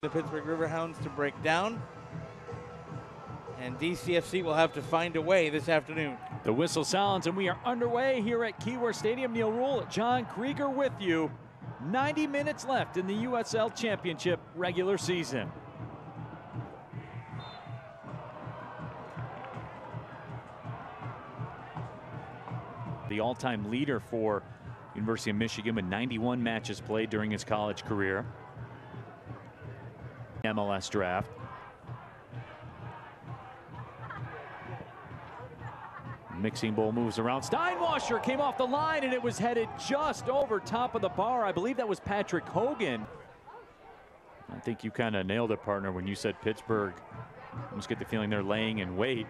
The Pittsburgh Riverhounds to break down. And DCFC will have to find a way this afternoon. The whistle sounds and we are underway here at Keyworth Stadium. Neil Rule, John Krieger with you. 90 minutes left in the USL Championship regular season. The all-time leader for University of Michigan with 91 matches played during his college career. MLS draft. Mixing bowl moves around. Steinwascher came off the line and it was headed just over top of the bar. I believe that was Patrick Hogan. I think you kind of nailed it, partner, when you said Pittsburgh. I just get the feeling they're laying in wait.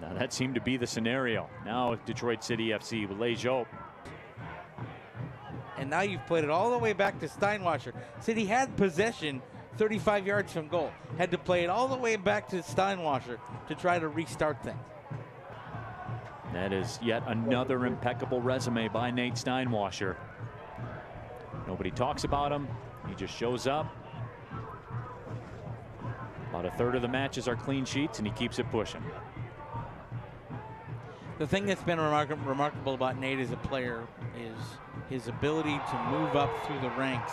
Now that seemed to be the scenario. Now Detroit City FC will lay Jope. And now you've played it all the way back to Steinwascher. City had possession 35 yards from goal. Had to play it all the way back to Steinwascher to try to restart things. That is yet another impeccable resume by Nate Steinwascher. Nobody talks about him. He just shows up. About a third of the matches are clean sheets, and he keeps it pushing. The thing that's been remarkable about Nate as a player is his ability to move up through the ranks.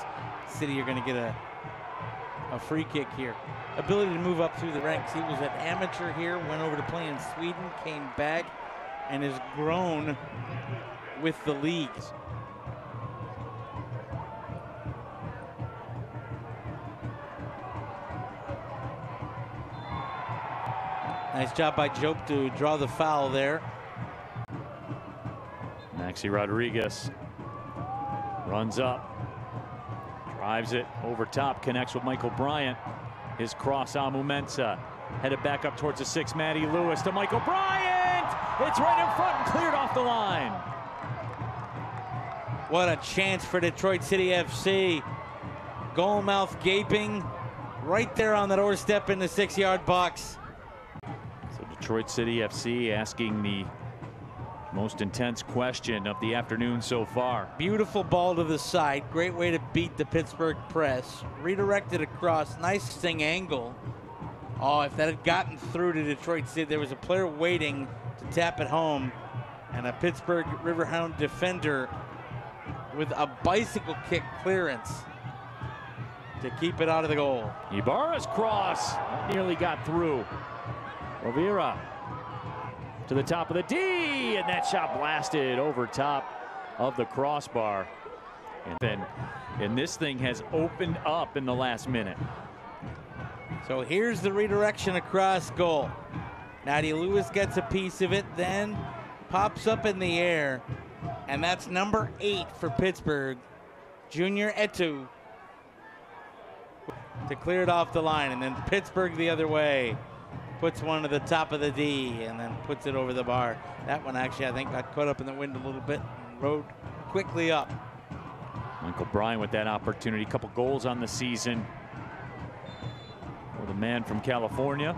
City are going to get a free kick here. Ability to move up through the ranks. He was an amateur here, went over to play in Sweden, came back, and has grown with the league. Nice job by Jope to draw the foul there. Maxi Rodriguez runs up, drives it over top, connects with Michael Bryant. His cross on Mumenza, headed back up towards the six. Matty Lewis to Michael Bryant. It's right in front and cleared off the line. What a chance for Detroit City FC. Goal mouth gaping right there on the doorstep in the 6-yard box. So Detroit City FC asking the most intense question of the afternoon so far. Beautiful ball to the side. Great way to beat the Pittsburgh press. Redirected across. Nice thing angle. Oh, if that had gotten through to Detroit City, there was a player waiting to tap it home. And a Pittsburgh Riverhound defender with a bicycle kick clearance to keep it out of the goal. Ibarra's cross nearly got through. Rovira to the top of the D, and that shot blasted over top of the crossbar. And this thing has opened up in the last minute. So here's the redirection across goal. Matty Lewis gets a piece of it, then pops up in the air, and that's number 8 for Pittsburgh, Junior Etou, to clear it off the line, and then Pittsburgh the other way. Puts one to the top of the D and then puts it over the bar. That one actually, I think, got caught up in the wind a little bit and rode quickly up. Uncle Bryan with that opportunity. Couple goals on the season for the man from California.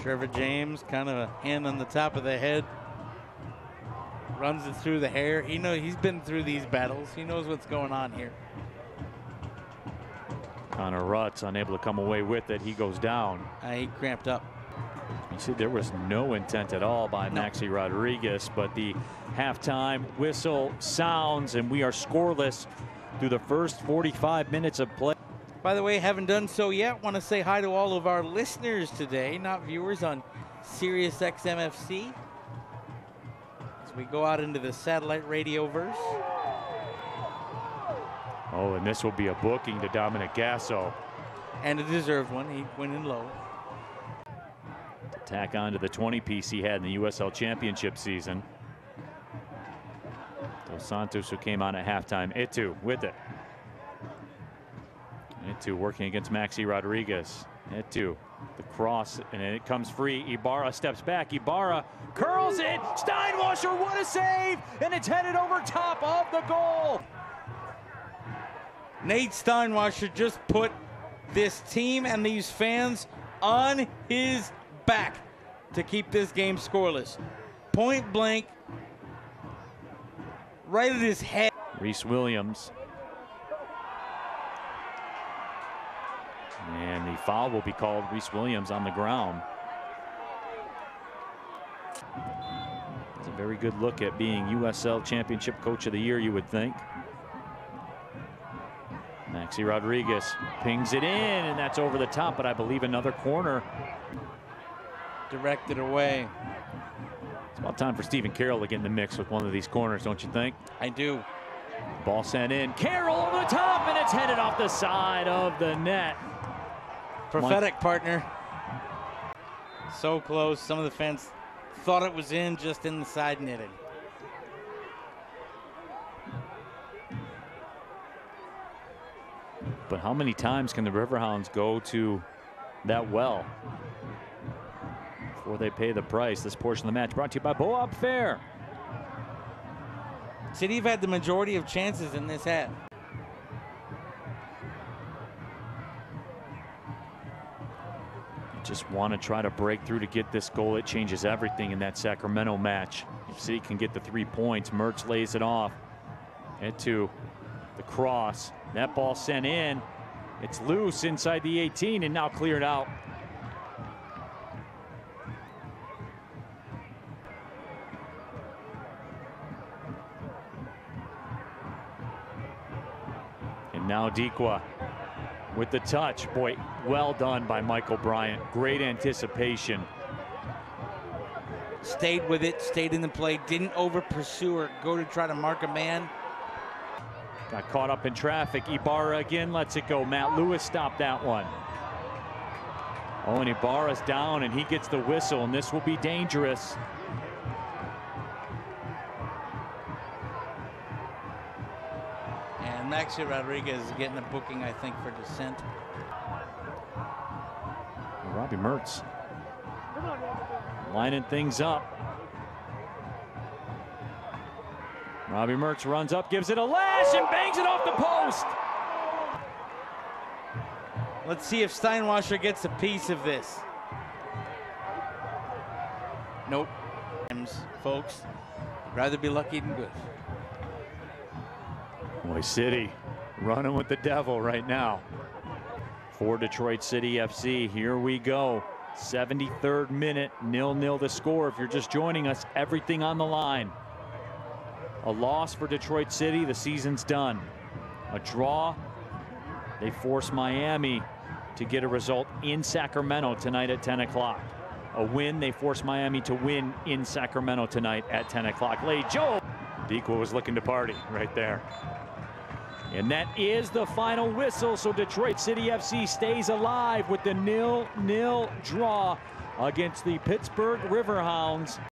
Trevor James, kind of a hand on the top of the head. Runs it through the hair. He knows, he's been through these battles. He knows what's going on here. Connor Rutt's unable to come away with it. He goes down. He cramped up. You see, there was no intent at all by Maxi Rodriguez, but the halftime whistle sounds, and we are scoreless through the first 45 minutes of play. By the way, haven't done so yet. Want to say hi to all of our listeners today, not viewers, on SiriusXMFC. We go out into the satellite radio verse. Oh, and this will be a booking to Dominic Gasso. And a deserved one. He went in low. Tack on to the 20-piece he had in the USL Championship season. Dos Santos, who came on at halftime. Etou with it. Etou working against Maxi Rodriguez. Etou, the cross, and it comes free. Ibarra steps back. Ibarra curls it. Steinwascher, what a save! And it's headed over top of the goal. Nate Steinwascher just put this team and these fans on his back to keep this game scoreless. point blank, right at his head. Reese Williams. And the foul will be called. Reese Williams on the ground. It's a very good look at being USL Championship Coach of the Year, you would think. Maxi Rodriguez pings it in, and that's over the top, but I believe another corner. Directed away. It's about time for Stephen Carroll to get in the mix with one of these corners, don't you think? I do. Ball sent in. Carroll over the top, and it's headed off the side of the net. Prophetic, partner. So close. Some of the fans thought it was in, just in the side netting. But how many times can the Riverhounds go to that well before they pay the price? This portion of the match brought to you by Boab Fair. City have had the majority of chances in this half. Just want to try to break through to get this goal. It changes everything in that Sacramento match. If City can get the 3 points, Mertz lays it off. Etou, the cross. That ball sent in. It's loose inside the 18 and now cleared out. And now Dequa with the touch. Boy, well done by Michael Bryant. Great anticipation. Stayed with it, stayed in the play, didn't over pursue or go to try to mark a man. Got caught up in traffic. Ibarra again lets it go. Matt Lewis stopped that one. Oh, and Ibarra's down, and he gets the whistle, and this will be dangerous. And Maxi Rodriguez is getting a booking, I think, for dissent. Robbie Mertz lining things up. Robbie Mertz runs up, gives it a lash, and bangs it off the post. Let's see if Steinwascher gets a piece of this. Nope. Folks, rather be lucky than good. Boy, City running with the devil right now. For Detroit City FC, here we go. 73rd minute, 0-0 the score. If you're just joining us, everything on the line. A loss for Detroit City, the season's done. A draw, they force Miami to get a result in Sacramento tonight at 10 o'clock. A win, they force Miami to win in Sacramento tonight at 10 o'clock. Lay Joe. Dequa was looking to party right there. And that is the final whistle, so Detroit City FC stays alive with the 0-0 draw against the Pittsburgh Riverhounds.